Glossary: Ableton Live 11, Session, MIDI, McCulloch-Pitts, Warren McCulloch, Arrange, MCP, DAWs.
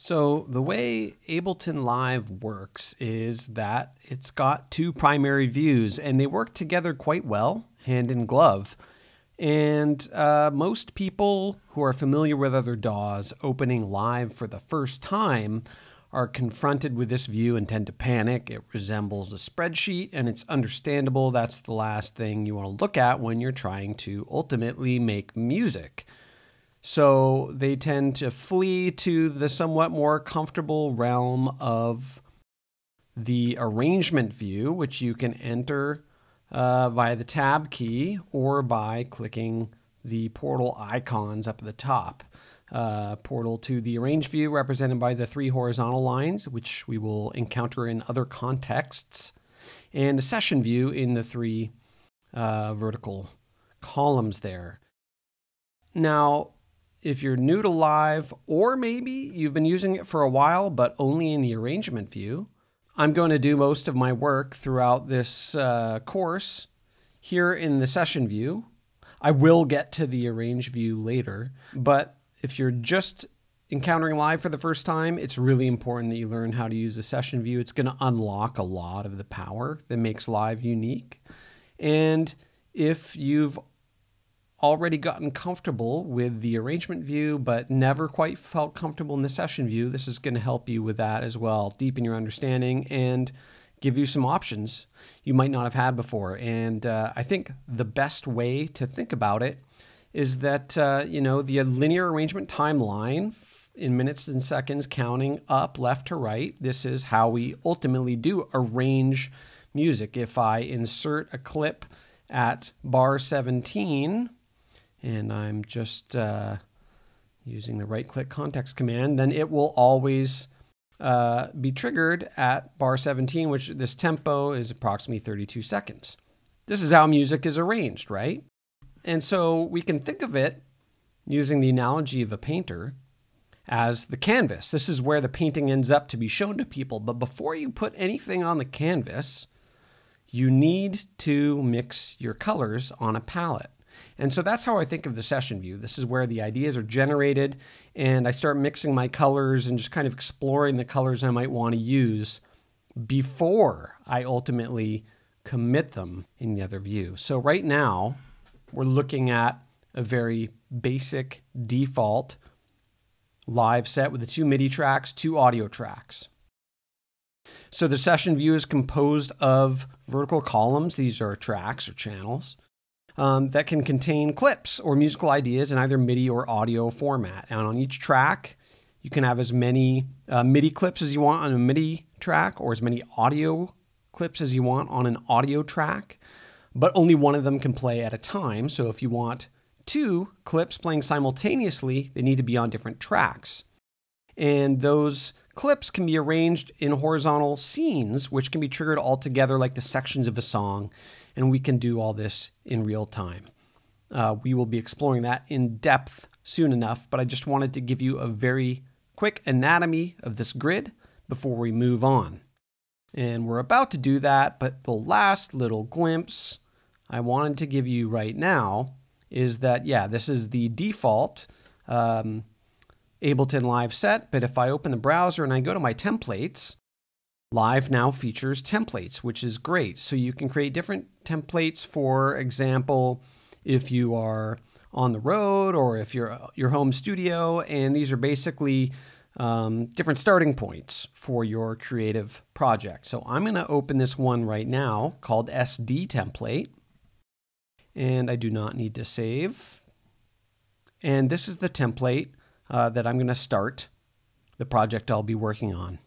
So the way Ableton Live works is that it's got two primary views, and they work together quite well, hand in glove. And most people who are familiar with other DAWs opening Live for the first time are confronted with this view and tend to panic. It resembles a spreadsheet, and it's understandable. That's the last thing you want to look at when you're trying to ultimately make music. So they tend to flee to the somewhat more comfortable realm of the arrangement view, which you can enter via the tab key or by clicking the portal icons up at the top. Portal to the arrange view represented by the three horizontal lines, which we will encounter in other contexts, and the session view in the three vertical columns there. Now, if you're new to Live, or maybe you've been using it for a while, but only in the arrangement view, I'm going to do most of my work throughout this course here in the session view. I will get to the arrange view later, but if you're just encountering Live for the first time, it's really important that you learn how to use the session view. It's going to unlock a lot of the power that makes Live unique. And if you've already gotten comfortable with the arrangement view, but never quite felt comfortable in the session view, this is going to help you with that as well, deepen your understanding and give you some options you might not have had before. And I think the best way to think about it is that, you know, the linear arrangement timeline in minutes and seconds, counting up left to right, this is how we ultimately do arrange music. If I insert a clip at bar 17, and I'm just using the right-click context command, then it will always be triggered at bar 17, which this tempo is approximately 32 seconds. This is how music is arranged, right? And so we can think of it, using the analogy of a painter, as the canvas. This is where the painting ends up to be shown to people. But before you put anything on the canvas, you need to mix your colors on a palette. And so that's how I think of the session view. This is where the ideas are generated, and I start mixing my colors and just kind of exploring the colors I might want to use before I ultimately commit them in the other view. So right now, we're looking at a very basic default Live set with the two MIDI tracks, two audio tracks. So the session view is composed of vertical columns. These are tracks or channels. That can contain clips or musical ideas in either MIDI or audio format. And on each track, you can have as many MIDI clips as you want on a MIDI track, or as many audio clips as you want on an audio track, but only one of them can play at a time. So if you want two clips playing simultaneously, they need to be on different tracks. And those clips can be arranged in horizontal scenes, which can be triggered all together like the sections of a song. And we can do all this in real time. We will be exploring that in depth soon enough, but I just wanted to give you a very quick anatomy of this grid before we move on. And we're about to do that, but the last little glimpse I wanted to give you right now is that, yeah, this is the default Ableton Live set, but if I open the browser and I go to my templates, Live now features templates, which is great. So you can create different templates. For example, if you are on the road or if you're at your home studio, and these are basically different starting points for your creative project. So I'm going to open this one right now called SD template, and I do not need to save. And this is the template that I'm going to start the project I'll be working on.